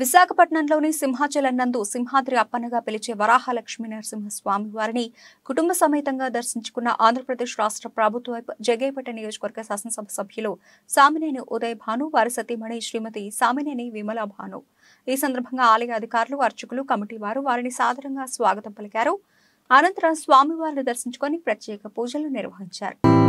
విశాఖపట్నంలోని సింహాచలం నందు సింహాద్రి అప్పన్నగా పిలిచే వరాహలక్ష్మి నరసింహ స్వామి వారిని కుటుంబ సమేతంగా దర్శించుకున్న ఆంధ్రప్రదేశ్ రాష్ట్ర ప్రభుత్వ జగేపేట నియోజకవర్గ శాసనసభ సభ్యులు సామినేని ఉదయ్ భాను వారి సతీమణి శ్రీమతి సామినేని విమల భాను ఈ సందర్భంగా ఆలయ అధికారులు అర్చకులు కమిటీ వారు వారిని సాదరంగా స్వాగతం పలికారు అనంతరం స్వామివారిని దర్శించుకొని ప్రత్యేక పూజలు నిర్వహించారు।